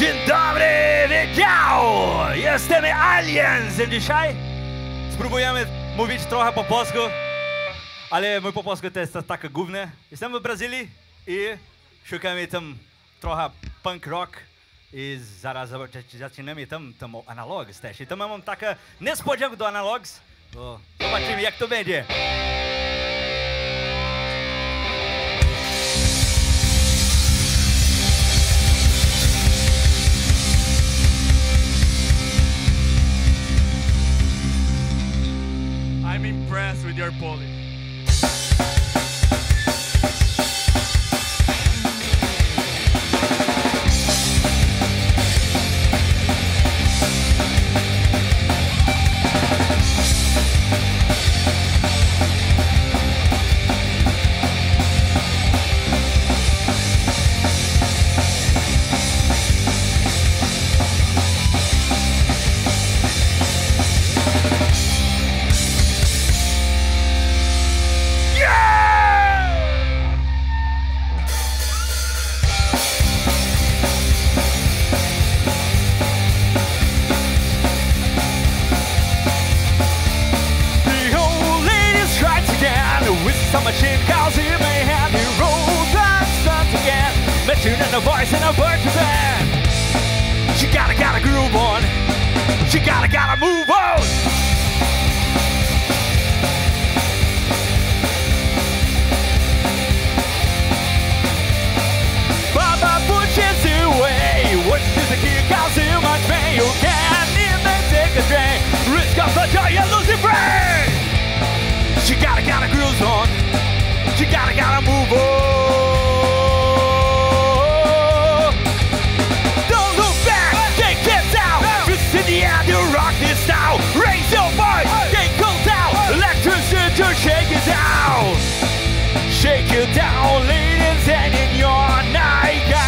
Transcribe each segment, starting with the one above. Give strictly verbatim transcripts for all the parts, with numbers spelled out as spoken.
Dzień dobry, Vejjal! Jesteśmy Aliens i dzisiaj spróbujemy mówić trochę po polsku, ale mój po polsku to jest taka główna. Jesteśmy w Brazylii i szukamy tam trochę punk rock i zaraz zaczynamy tam, tam Analog też. I tam mam taką niespodziankę do Analogs. Zobaczymy jak to będzie. I'm impressed with your Polish. Machine calls in my hand, he rolls and starts again. Machine and a voice and a virtual. She gotta gotta groove on. She gotta gotta move on. Baba pushes away. What is the key calls in my pain? You can't even take a train. Risk of the joy and lose your brain. She gotta gotta grooves on. She gotta gotta move on. Don't look back, take kids out. Fist in the air, you rock this now. Raise your voice, get cold out. Electricity, shake it down. Shake it down, ladies, and in your nightgown.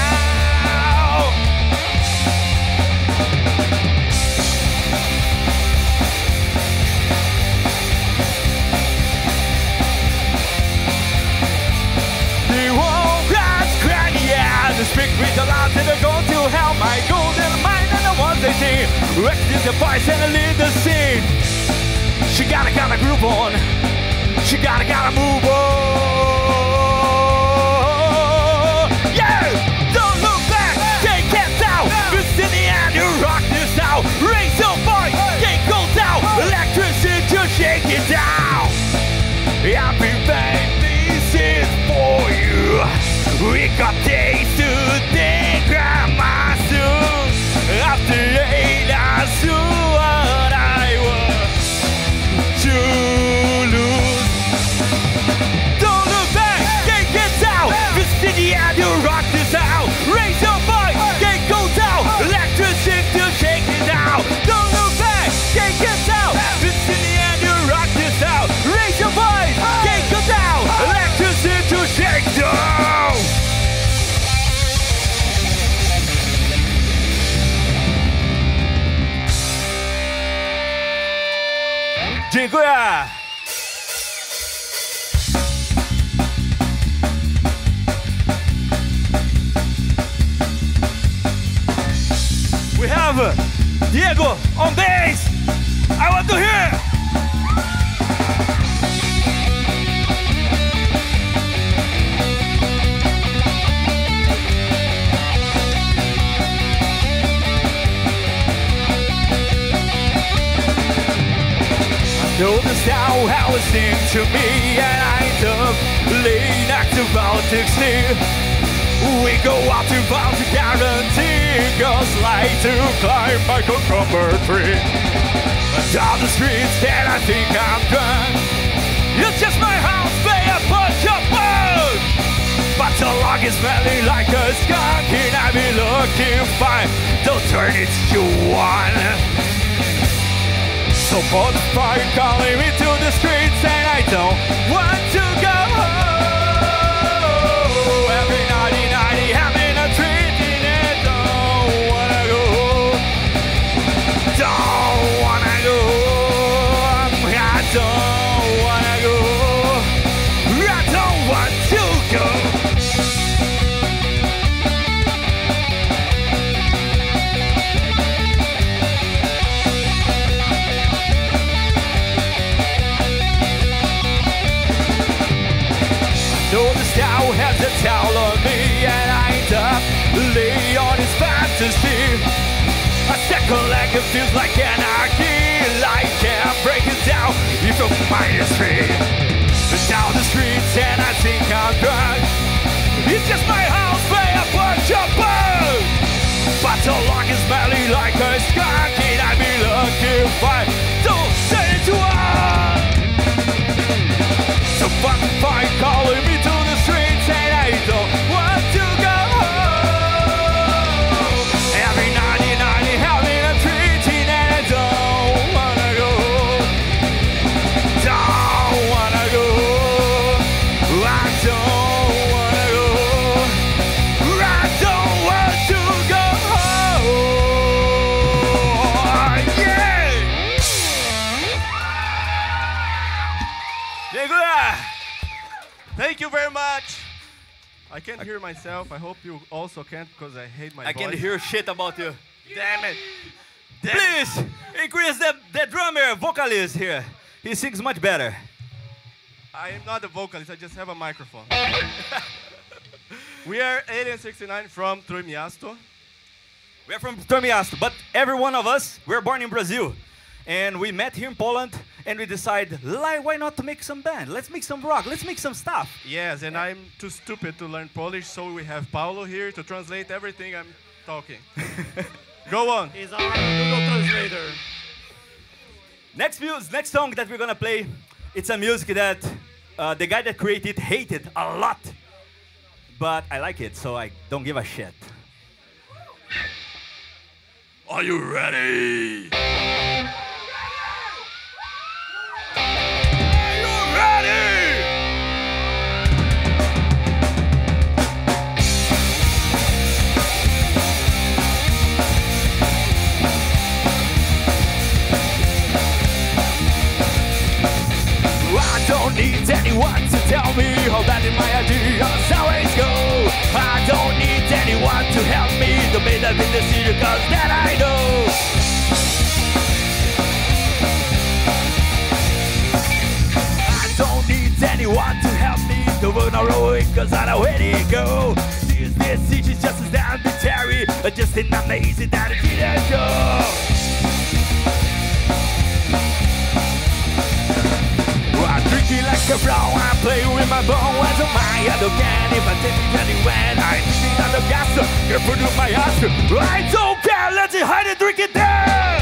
Speak with the lies and they're going to hell. My golden mind and the ones they see. Rex is the voice and I lead the scene. She gotta gotta groove on. She gotta gotta move on. Yeah! Don't look back, take hands out. Fist in the air, you rock this now. Raise your voice, get gold out. Electricity to shake it down. Everything this is for you. We got days to think I'm my soul. After eight, I saw what I was to lose. Don't look back, can't get out. Fist in the air, you rock this out. Raise your voice, can't go down. Electricity to shake it out. Don't look back, can't get out. Fist in the air, you rock this out. Raise your voice, can't go down. Electricity to shake it down. Dziękuję! We have Diego on bass! I want to hear! Know this now how it seems to me, and I end up laying out to politics here. We go out to vow to guarantee, cause like to climb my cucumber tree. Down the streets that I think I'm drunk. It's just my house, they a bunch of bugs. But the log is smelling like a skunk, and I be looking fine. Don't turn it to one. So both fire calling me to the streets, and I don't want to go home. Every naughty naughty having a treat, and I don't wanna go home. Don't wanna go home. I don't wanna go home. I don't want to go. has a towel on me, and I end up lay on his fantasy. A second leg, it feels like anarchy. Life can't break it down if you're minus three. But down the streets and I think I'm drunk. It's just my house where a bunch of bugs. But the lock is smelly like a skunk, and I'd be lucky if I don't say it to us. So fuck the fight calling me to the streets, and I don't want to go home. Every night and night I'm having a treat, and I don't wanna go. Don't wanna go. I don't wanna go. I don't want to go home. Yeah! Nicola! Thank you very much. I can't hear myself. I hope you also can't, because I hate my I voice. Can't hear shit about you. Damn it. Damn Please it. increase the, the drummer, vocalist here. He sings much better. I am not a vocalist. I just have a microphone. We are Alien sixty-nine from Trójmiasto. We are from Trójmiasto, but every one of us, we're born in Brazil. And we met here in Poland, and we decided, why not to make some band? Let's make some rock, let's make some stuff. Yes, and I'm too stupid to learn Polish, so we have Paulo here to translate everything I'm talking. Go on. He's our Google translator. Next, muse, next song that we're gonna play, it's a music that uh, the guy that created it hated a lot. But I like it, so I don't give a shit. Are you ready? Need anyone to tell me how bad in my ideas always go. I don't need anyone to help me to make that in the city, cause that I know. I don't need anyone to help me to run away, cause I know where to go. This, this city's just as arbitrary, just an amazing that it didn't go. Like a brown, I play with my bone. I don't mind, I don't care if I take it anywhere. I need another gas, you're putting up my ass. I don't care, let's hide and drink it down.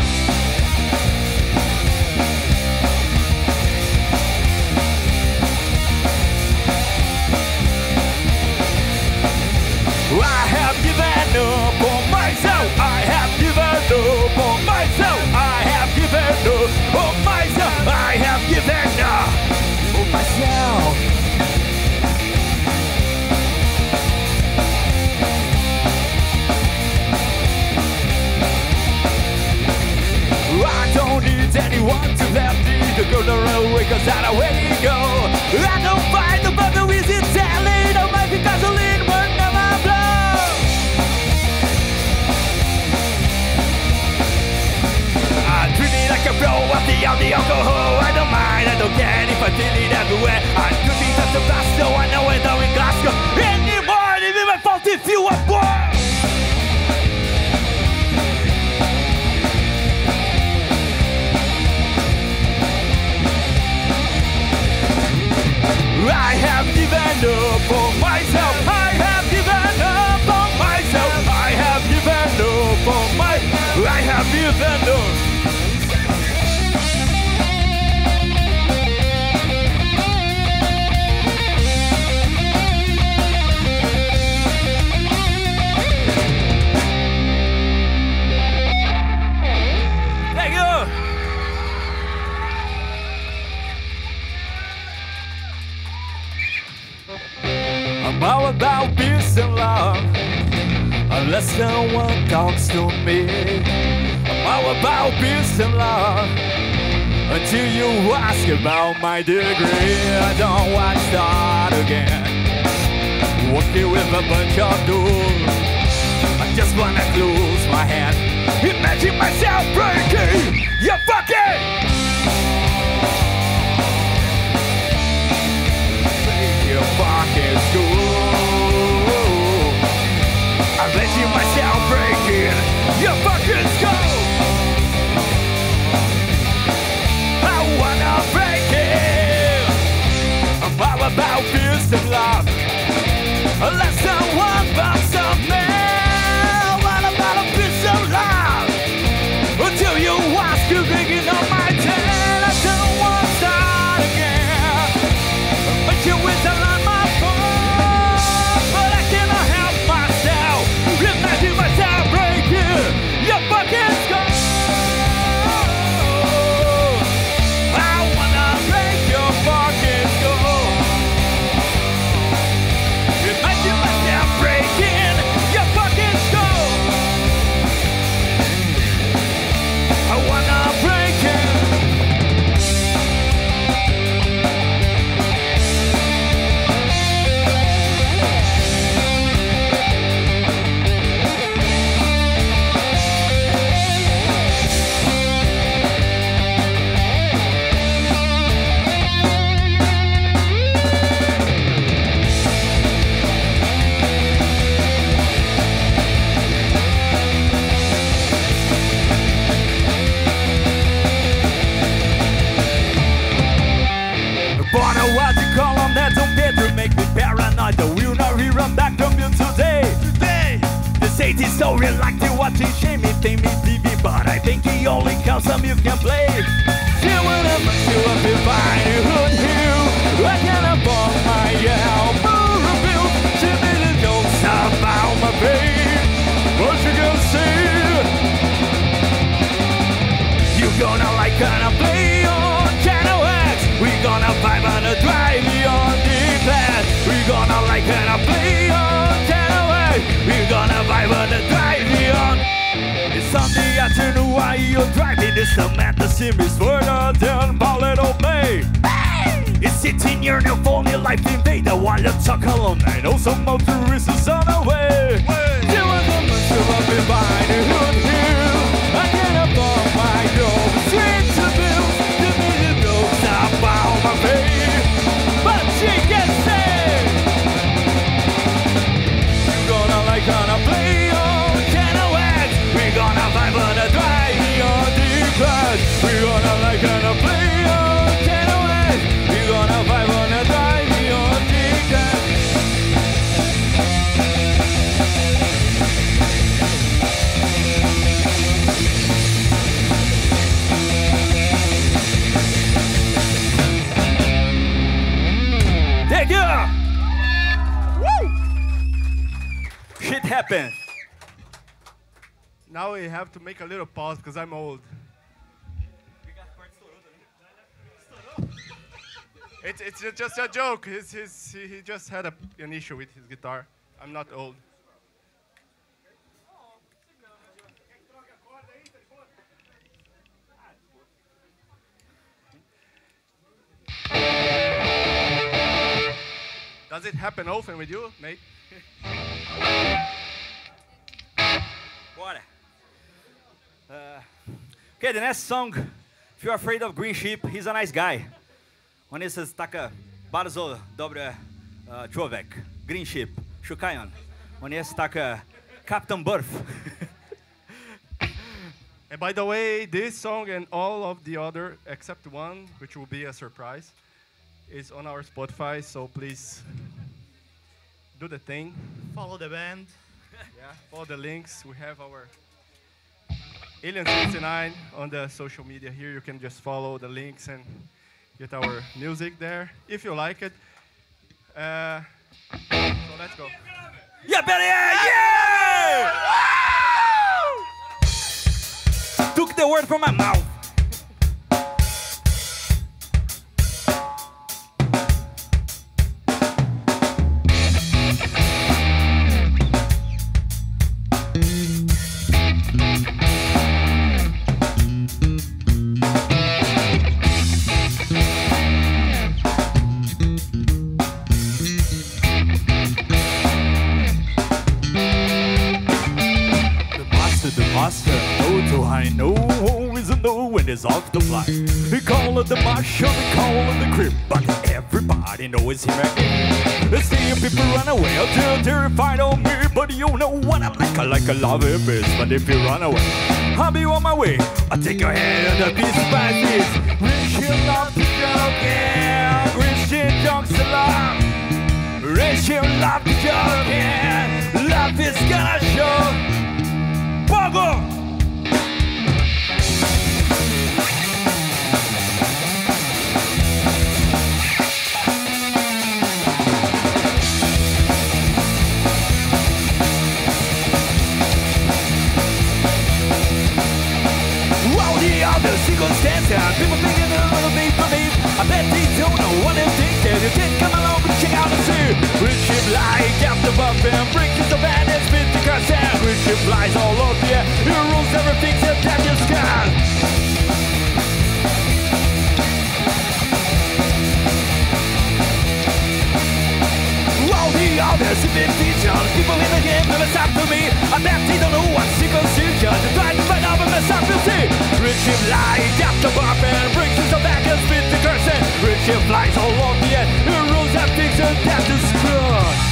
I have given up on myself. I have given up on myself. I have given up on myself. I have given up. Myself. I don't need anyone to help me to go the railway, cause I know where to go. I don't find the bother is it telling on my gasoline but never blow. I treat it like a bro of the of the alcohol. I don't mind, I don't care if I did it everywhere. I do things at the past, so I know we're down in Gdańsk anymore. It is my fault if you are born. I have given up on myself. I have given up on myself. I have given up on myself. I have given up. I'm all about peace and love, unless someone talks to me. I'm all about peace and love, until you ask about my degree. I don't want to start again, walking with a bunch of dudes. I just wanna close my hand, imagine myself breaking your fucking. Fucking school. I'm letting myself break in your fucking skull. I wanna break in. I'm all about fierce and love, unless someone bumps up me. I'm all about a piece of love, until you watch you digging on my tail. I don't want to start again, but you whistle on my phone. But I cannot help myself, imagine myself breaking your fucking skull. I wanna break your fucking skull, imagine myself breaking your fucking skull. I wanna break it. Born a what you call on that don't dare to make me paranoid. I will not rerun back from you today. Today, they say this story like they watching shame me, think me T V, but I think he only comes some you can play. You wanna make you up if I would you. I can't afford my elbow rebuild. She made a joke about my pain. What you gonna say? You gonna like gonna play on channel. We gonna vibe on a drive on the class. We gonna like and I play on channel eight. We gonna vibe on a drive on. It's Sunday afternoon while you're driving. It's the man that seems further than Paulette O'May. It's sitting here in your phone, your life invader while you talk alone. I know some motorists are on the way. You are the most of a behind the hood here. I can't afford my own street to build. The minute goes up about my baby, but she can stay. You gonna like gonna play on channel X. We gonna vibe on a drive on the class. We gonna like gonna play on channel X. We gonna vibe on a drive on the class. Thank you! Woo! Shit happened. Now we have to make a little pause because I'm old. It's, it's just a joke. It's, it's, he just had a, an issue with his guitar. I'm not old. Does it happen often with you, mate? Bora. Uh, okay, the next song. If you're afraid of Green Sheep, he's a nice guy. On jest taka bardzo dobre uh, człowiek. Green Sheep, szukają. On jest taka Captain Burf. And by the way, this song and all of the other, except one, which will be a surprise, is on our Spotify, so please do the thing. Follow the band. Yeah, follow the links. We have our Alien sixty-nine on the social media here. You can just follow the links and get our music there if you like it. Uh, so let's go. Yeah, better, yeah! Yeah! Took the word from my mouth. window and is off the block. He callin' the marshal, he callin' the crib, but everybody knows him again. They see people run away, they're terrified of me, but you know what I like, I like a loving best. But if you run away, I'll be on my way. I'll take your head on the piece by piece. Rachel loves the joke, yeah. Christian jokes a lot. Rachel loves the joke, yeah. Love is gonna show. Bogo! Single stanza, people thinking they're gonna be funny. I bet they don't know what they think. If you did come along and check out the zoo, Richard Bly got the buff and brings us the band and spit the car sound. Richard Bly's all up here, he rules everything except that you sky. The others in the vision, people in the game never stop to me. I bet they don't know what's the constitution. They try to find out, but mess up you see. Richie Fly got the buff and brings himself back and spit the curse. Richie Fly's all on the end, he rules that things and that is good.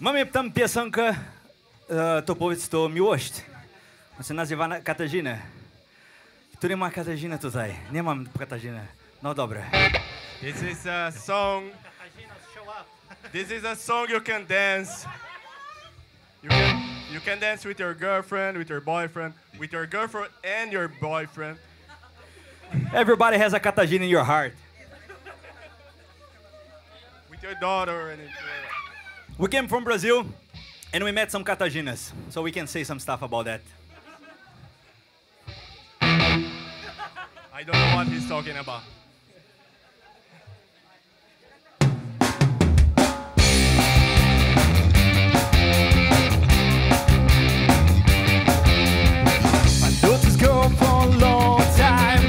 Mamy tam piosenkę, to powiedz to miłość. On się nazywa Katarzyna. Tu nie ma Katarzyny tutaj. Nie mam Katarzyny. No dobra. This is a song. This is a song you can dance. You can, you can dance with your girlfriend, with your boyfriend, with your girlfriend and your boyfriend. Everybody has a Katarzyna in your heart. With your daughter and. We came from Brazil, and we met some Cataginas, so we can say some stuff about that. I don't know what he's talking about. I know this girl for a long time.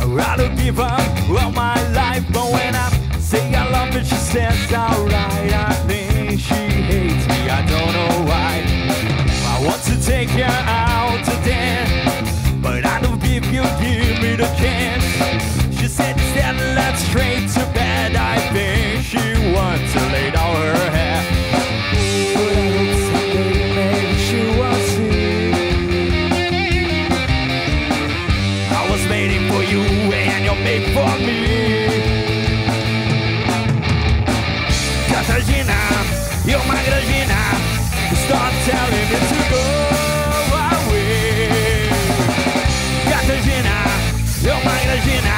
I'd rather give up all my life, but when I say I love it, she says alright. I think she hates me, I don't know why. I want to take her out to dance, but I don't give you, give me the chance. She Grazina, you're my Grazina. Start telling me to go away. Grazina, you're my Grazina.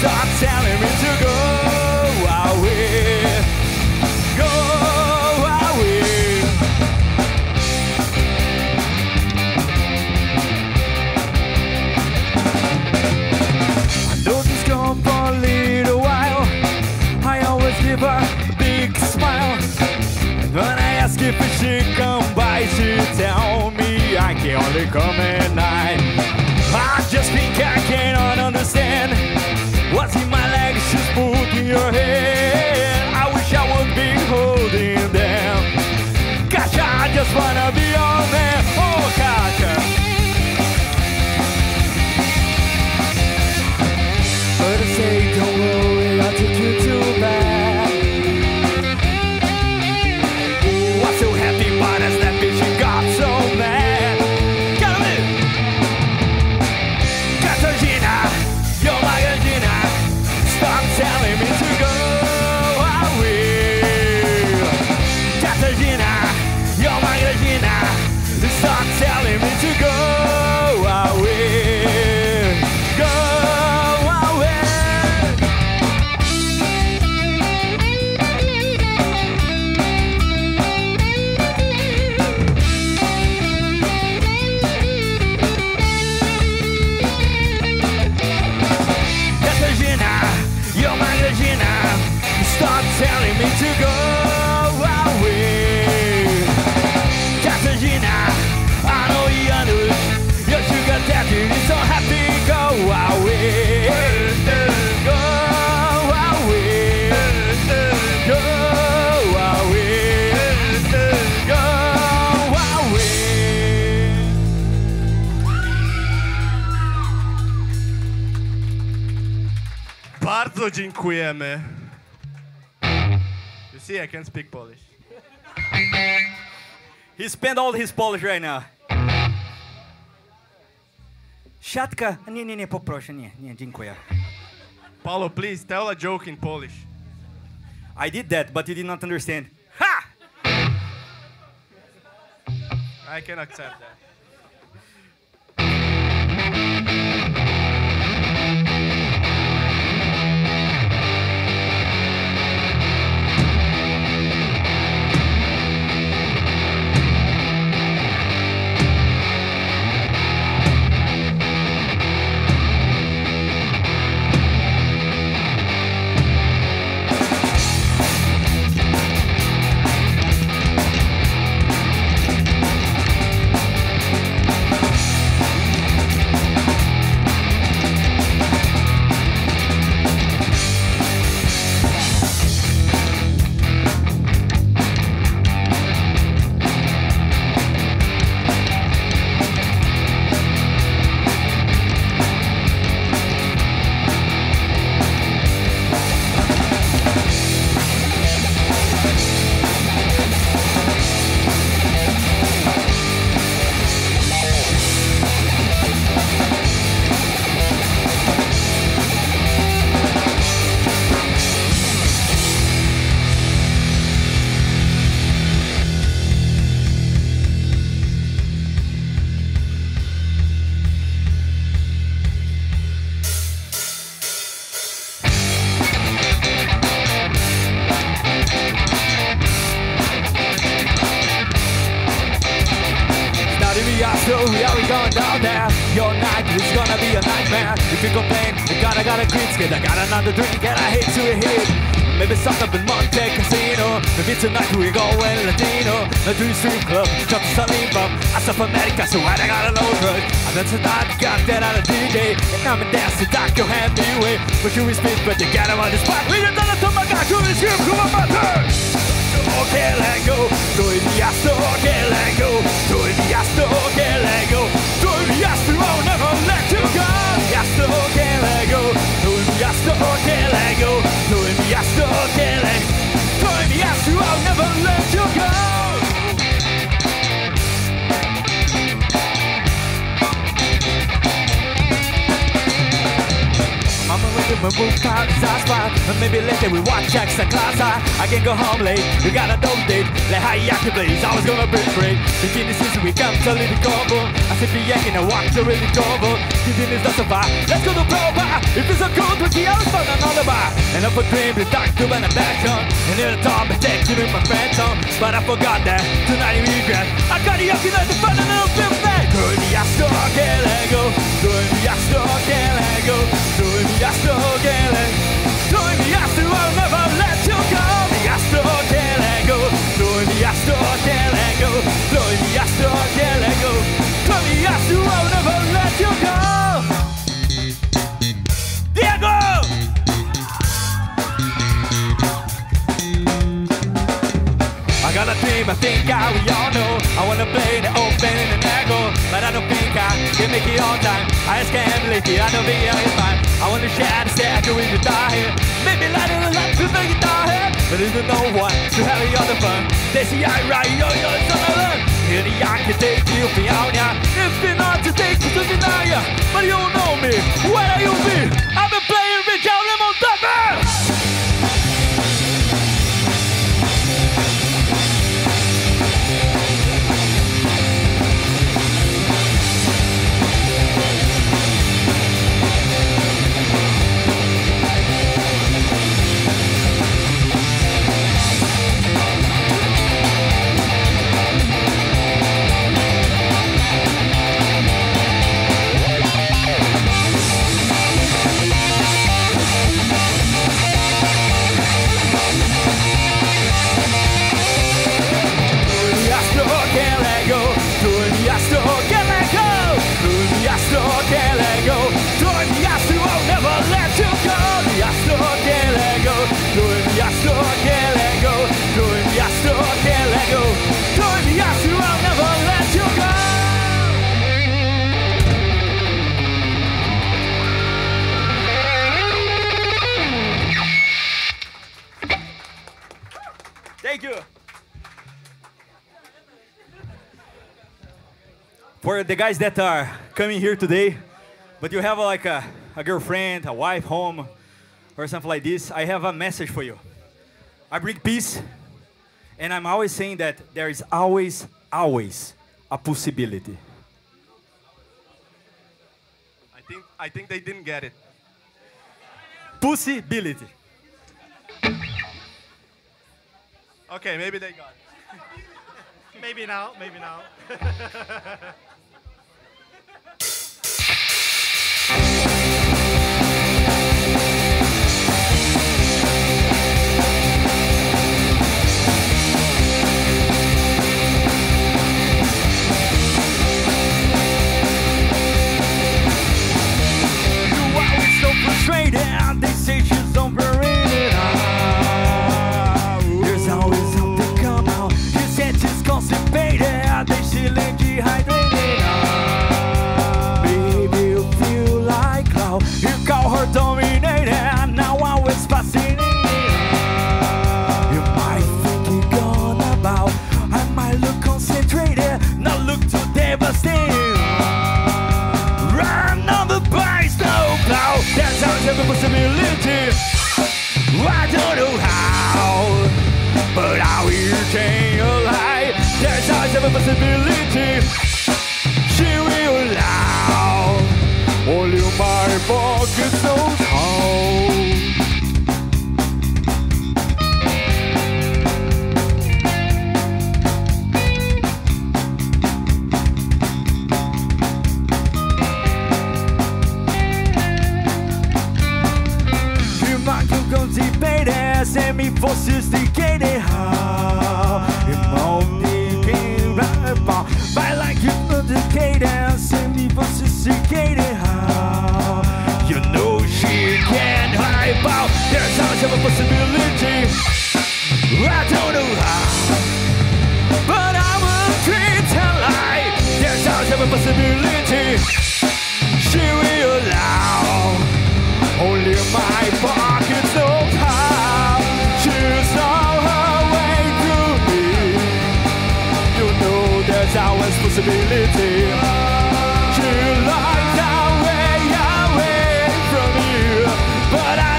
Start telling me to go away. Go away. I know this gone for a little while. I always give up. When I ask if she come by, she tell me I can only come at night. I just think I cannot understand what's in my legs, she's putting your hand. I wish I would be holding them. Gosh, I just wanna be on them. Oh, gotcha. But I say, don't worry, I'll take you to bed. Bardzo dziękujemy. You see, I can speak Polish. He spent all his Polish right now. Siatka, nie, nie, nie, poproszę, nie, nie, dziękuję. Paulo, please tell a joke in Polish. I did that, but you did not understand. Ha! I can accept that. Tonight we go well Latino, not to the street club, drop the salim bomb. I saw America, so I got a low drug. I'm not so dark, got that on a D J. And I'm a dancer, doc, you hand me away. But you is big, but you got him on the spot. We got another my God, who is you, who am I? Okay, let go, do it, yes, okay, let go, do it, yes, okay, let go, do it, yes, we won't never let you go. Yes, okay, let go, do it, yes, okay, let go, do it, yes, okay, let go. Yes, you I'll never let you go. Mama, rooftops, I spot. And maybe later we watch extra class. I, I can go home late, you gotta don't date. Like how you act, please, I was gonna be free. Beginning season, we come to little combo. I see the yak and I walk to really combo. Season is not so far, let's go to blow bar. If it's so good, with the else find another bar. And I dream the dark to when I'm back home. And it'll talk, but take to my phantom. But I forgot that, tonight you regret. I got the yucky night to find a little bit back. Girl, the ass dog, can't let go. Girl, the ass dog, can't let go. Girl, the ass dog, can't let go. Girl, the ass dog, I'll never let you go. The ass dog, can't let go. Girl, the ass dog, can't let go. Girl, the ass dog, can't let go. Girl, the ass dog, I'll never let you go. I think I, we all know I wanna play the open and the angle, but I don't think I can make it on time. I just can't believe it, I don't think I can find. I wanna share the statue with the die here. Maybe light it up to make it die here. But there's no one to have the other fun. They see I right, yo, yo, it's all alone. Here the I can take you beyond ya. It's been hard to take you to deny ya. But you know me, where are you been? I've been playing Vejjal and on top of for the guys that are coming here today, but you have like a, a girlfriend, a wife, home, or something like this, I have a message for you. I bring peace, and I'm always saying that there is always, always a possibility. I think, I think they didn't get it. Possibility. Okay, maybe they got it. Maybe now, maybe now. You always so frustrated, decisions overrated. There's always something come out. Constipated, they chilling dehydrated. Ah, baby, you feel like cloud. You call her dominated, and now I was fascinated. Ah, you might think you're gonna bow. I might look concentrated, not look too devastated. Ah, run on the base, no plow. That's how it's every possibility. I don't know how, but I will change your life. There's always a possibility. She will allow all you my focus on home. You might come constipated, send me for sophisticated. How you by like you know the cadence, and me sophisticated. How you know she can't hide out. There's always a possibility. I don't know how, but I will treat her like. There's always a possibility. She will allow only my pockets of how. She's all her way through me. You know. There's always possibility. She likes away, away from you, but I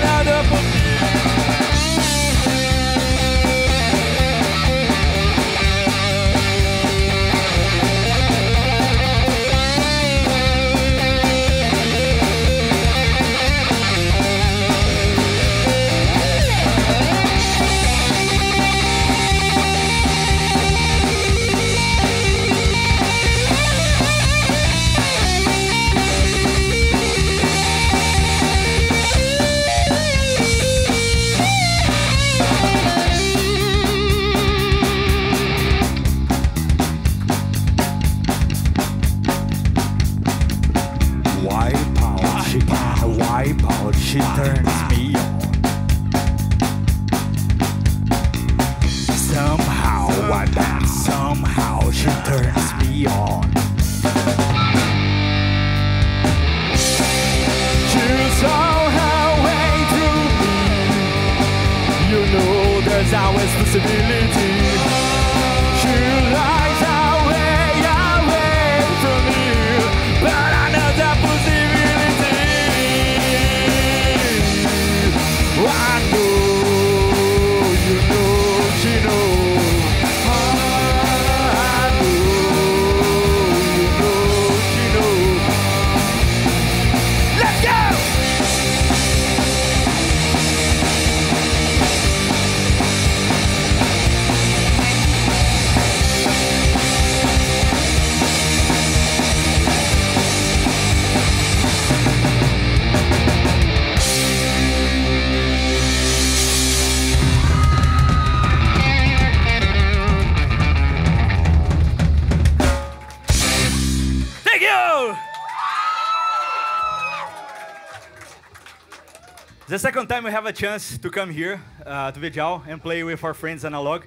The second time we have a chance to come here uh, to Vejjal and play with our friends Analog.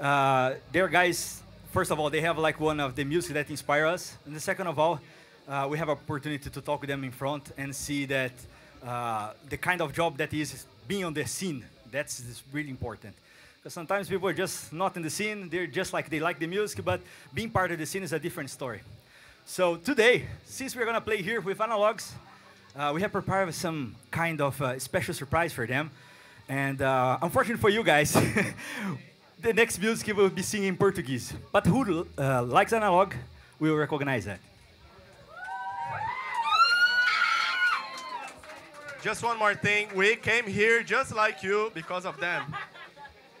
Uh, they're guys, first of all, they have like one of the music that inspire us. And the second of all, uh, we have opportunity to talk with them in front and see that uh, the kind of job that is being on the scene, that's is really important. Because sometimes people are just not in the scene, they're just like, they like the music, but being part of the scene is a different story. So today, since we're gonna play here with Analogs, uh, we have prepared some kind of uh, special surprise for them. And uh, unfortunately for you guys, the next music will be singing in Portuguese. But who uh, likes Analog will recognize that. Just one more thing, we came here just like you because of them.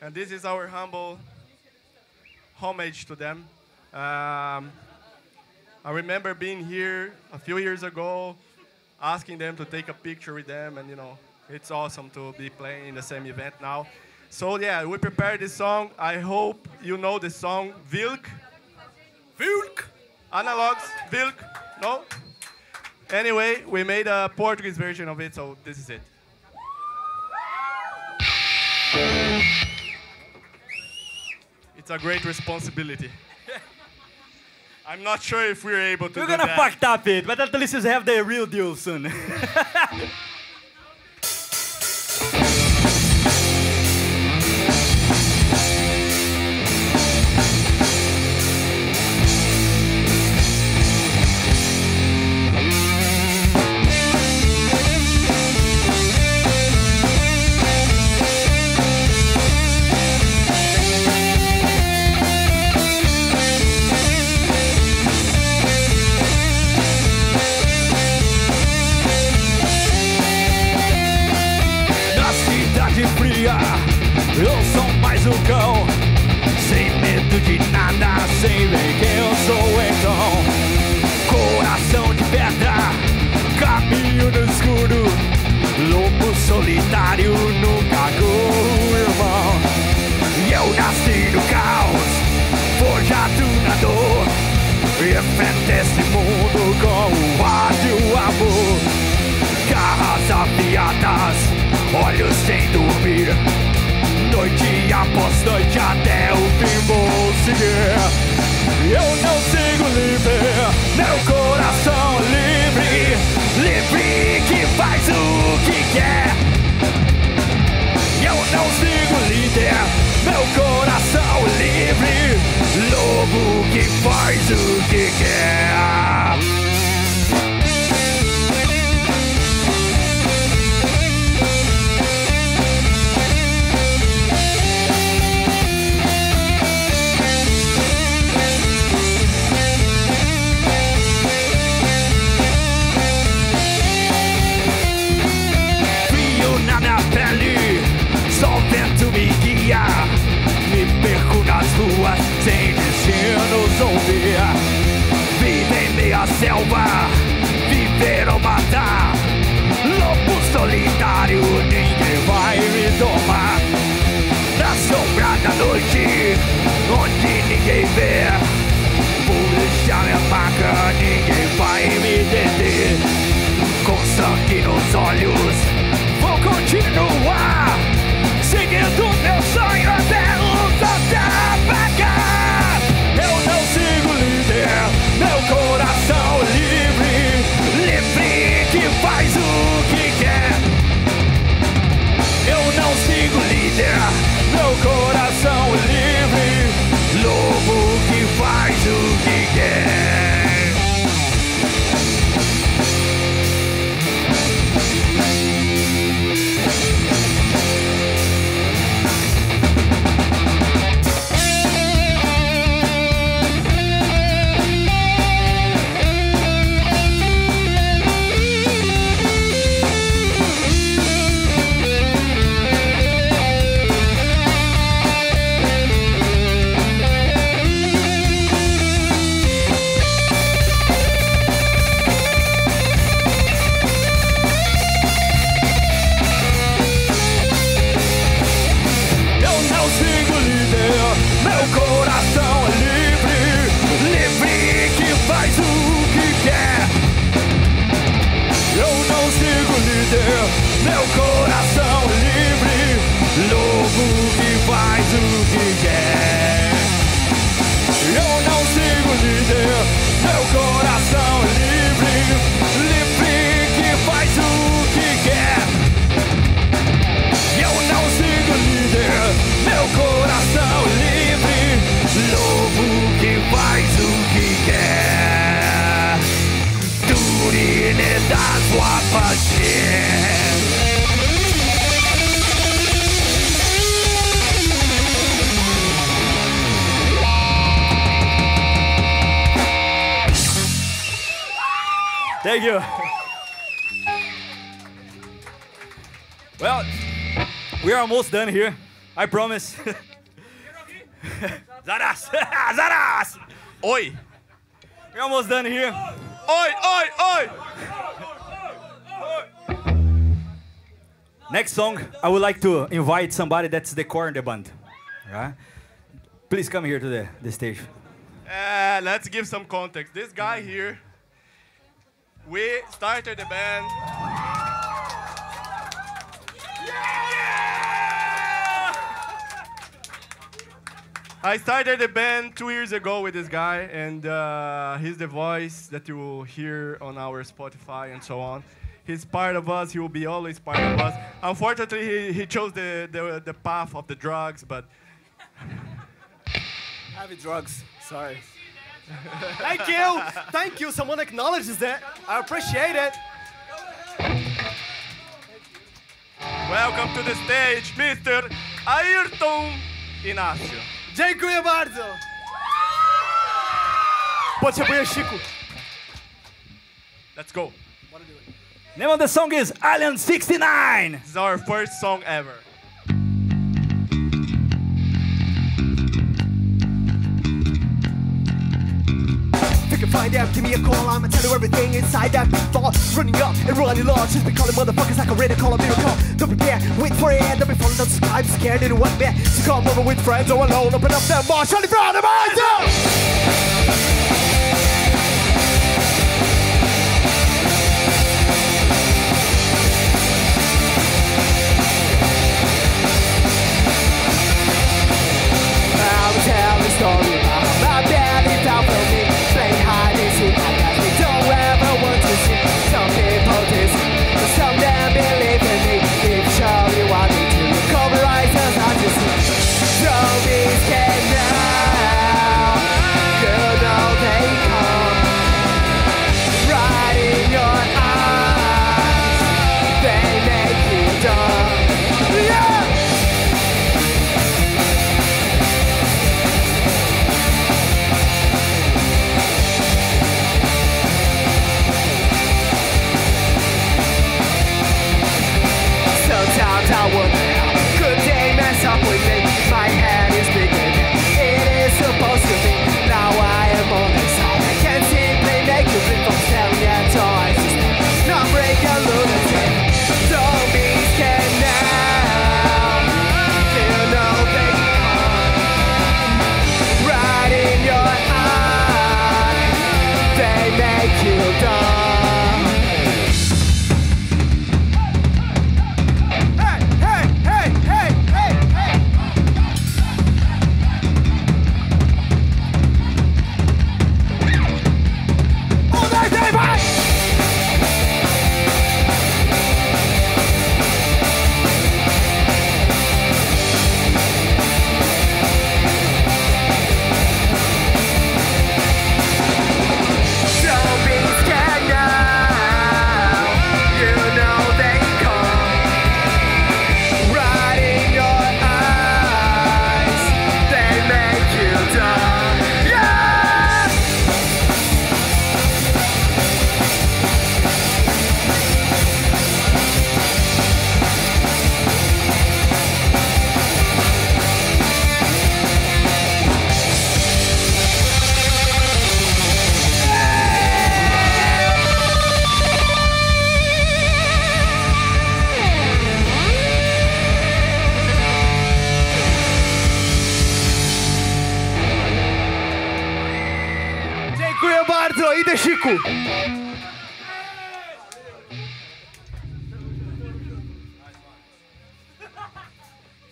And this is our humble homage to them. Um, I remember being here a few years ago, asking them to take a picture with them, and you know, it's awesome to be playing in the same event now. So yeah, we prepared this song. I hope you know the song, Vilk. Vilk? Analogs, Vilk, no? Anyway, we made a Portuguese version of it, so this is it. It's a great responsibility. I'm not sure if we're able to we're do that. We're gonna fuck up it, but at least you have the real deal soon. Solitário nunca cagou, irmão. Eu nasci no caos, forjado na dor. Enfrentei esse mundo com o ódio e o amor. Garras afiadas, olhos sem dormir. Noite após noite até o fim vou seguir. Eu não sigo livre, meu coração livre. Livre que faz o que quer. Eu não sigo líder, meu coração livre, lobo que faz o que quer. Me perco nas ruas sem destino ouvir. facie. Thank you. Well, we are almost done here. I promise. Zaras! Zaras! Oi! We're almost done here. Oi! Oi! Oi! Next song, I would like to invite somebody that's the core in the band. Yeah? Please come here to the, the stage. Uh, let's give some context. This guy here, we started the band. I started the band two years ago with this guy, and uh, he's the voice that you will hear on our Spotify and so on. He's part of us, he will be always part of us. Unfortunately, he, he chose the, the, the path of the drugs, but... Heavy drugs, sorry. Thank you, thank you, someone acknowledges that. I appreciate it. Welcome to the stage, Mister Ayrton Inácio. Dziękuję bardzo! Potrzebuję siku. Let's go. Name of the song is Alien sixty-nine. This is our first song ever. Find out, give me a call, I'ma tell you everything inside that big thought. Running up and running large, just be calling motherfuckers like a radar, call a miracle. Don't prepare, wait for it, don't be falling down the sky, I'm scared, didn't want me to come over with friends or alone, open up that bar, Charlie Brown, I'm eyes out!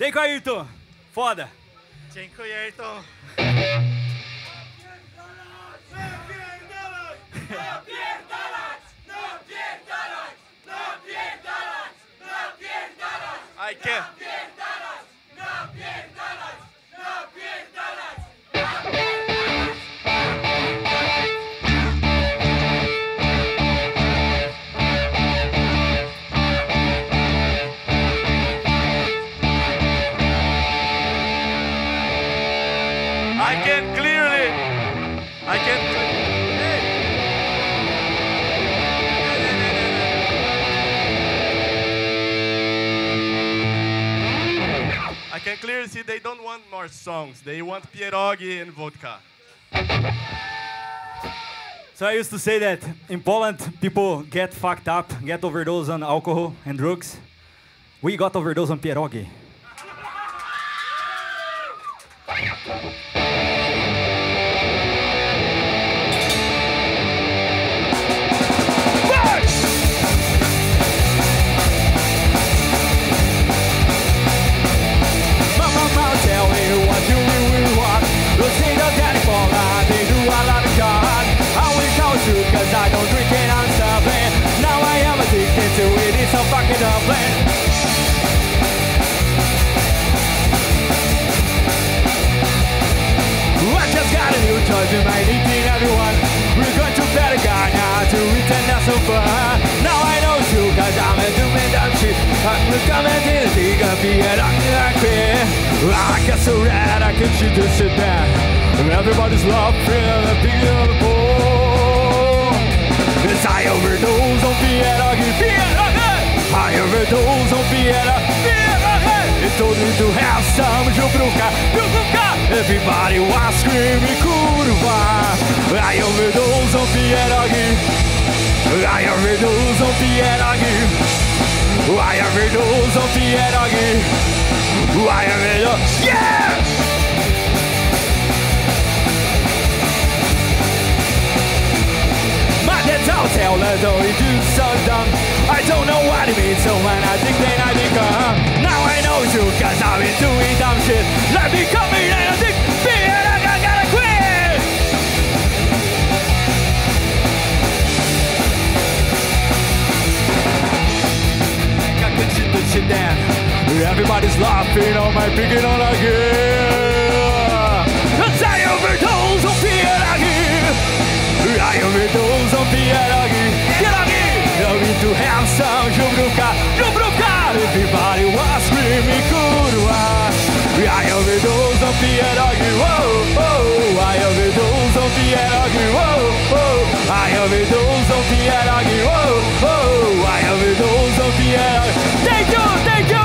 Thank you, Ayrton. Foda. Thank you, Ayrton. I can't. can clearly, I can clearly. I can clearly see they don't want more songs. They want pierogi and vodka. So I used to say that in Poland, people get fucked up, get overdosed on alcohol and drugs. We got overdosed on pierogi. Cause I don't drink it, I'm suffering. Now I am addicted to it, it's so fucking dumpling. I just got a new toy to make eating everyone. We're going to Pentagon now to return us so far. Now I know too, cause I'm a doing dumb shit. I'm the comment in the league, I'll be an unclear. I got so red, I can shoot this shit back. And everybody's love, feeling a beautiful. Cause I overdose on pierogi, pierogi. I overdose on pierogi, pierogi. It told me to have some jubruka, jubruka. Everybody was screaming kurwa. I overdose on pierogi. I overdose on pierogi. I overdose on pierogi. I overdose, yeah! Don't tell her though, you do so dumb. I don't know what it means, so when I think then I become. Now I know you, cause I've been doing dumb shit. Let me come in and I think, be it, I gotta quit. I can shit the shit down. Everybody's laughing on my picking on again. Cause I overdose on fear again. I overdose on pierogi, pierogi. Loving to have some jubruka, jubruka. Everybody was screaming kurwa. I overdose on pierogi, whoa, whoa. I overdose on pierogi, whoa, whoa. I overdose on pierogi, whoa, whoa. I overdose on pierogi. Thank you, thank you.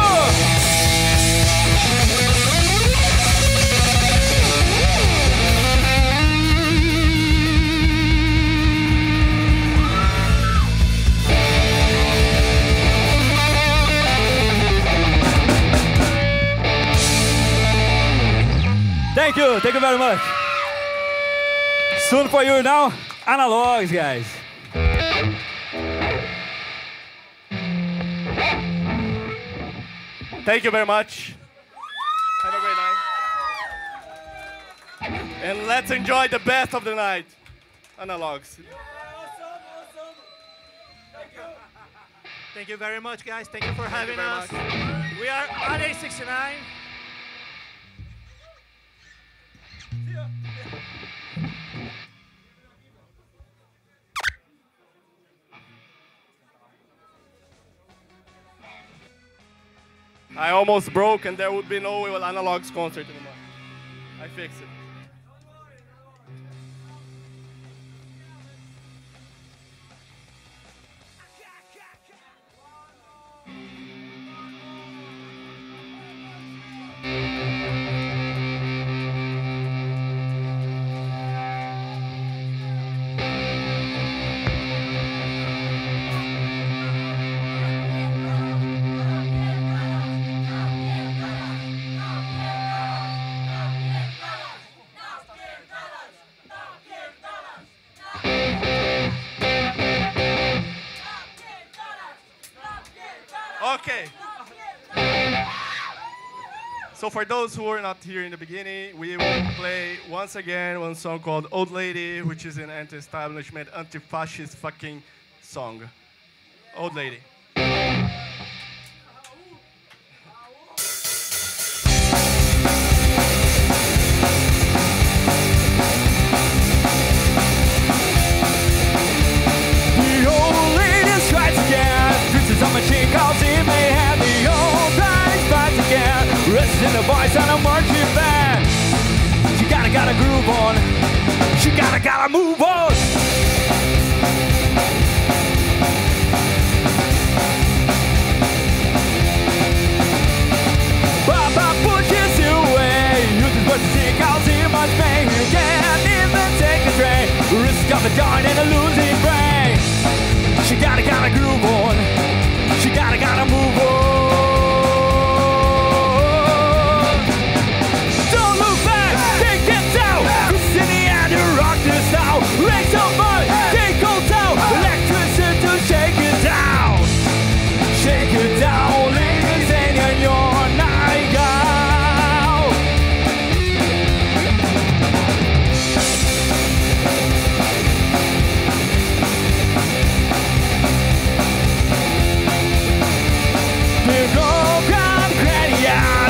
Thank you, thank you very much. Soon for you now, Analogs, guys. Thank you very much. Have a great night. And let's enjoy the best of the night, Analogs. Awesome, awesome. Thank you. Thank you very much, guys. Thank you for having us. We are Alien sixty-nine. I almost broke and there would be no Analogs concert anymore. I fixed it. So for those who were not here in the beginning, we will play once again one song called Old Lady, which is an anti-establishment, anti-fascist fucking song. Old Lady. The old lady strikes again, twitches on my cheek, calls in mayhem. The old lady strikes again. Rest in the voice on a marching band. She kinda got a groove gotta move on. Papa pushes you away, uses what you see, causes much pain. You can't even take a train, risk of a dart and a losing brain. She gotta gotta groove on, she gotta gotta move on.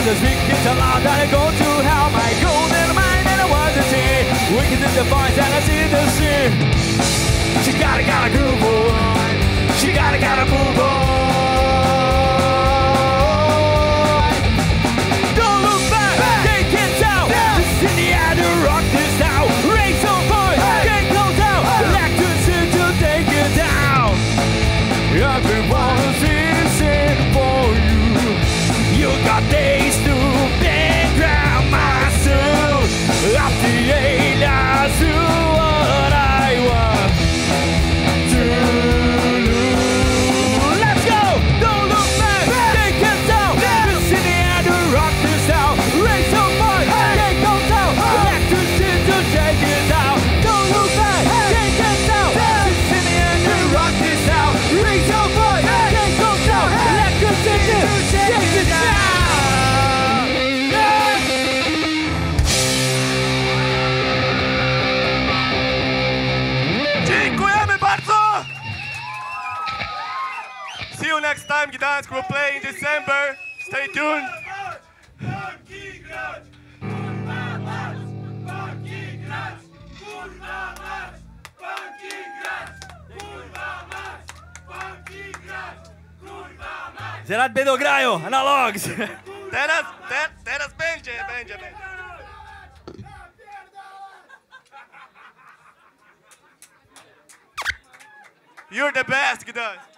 This weakness allowed that I go to hell. My golden mind and I was a teen. Weakness in the voice and I see the sin. She gotta, gotta groove on. She gotta, gotta move on. Don't look back, back. They can't tell. This is the end to rock this out. Race on boys, can't go down. Electricity to take it down. Everyone sees it for you. You got this. Next time Gdańsk will play in December. Stay tuned. Zerat Bedogran, Analog. Teraz, te, teraz będzie, będzie, będzie. You're the best, Gdańsk.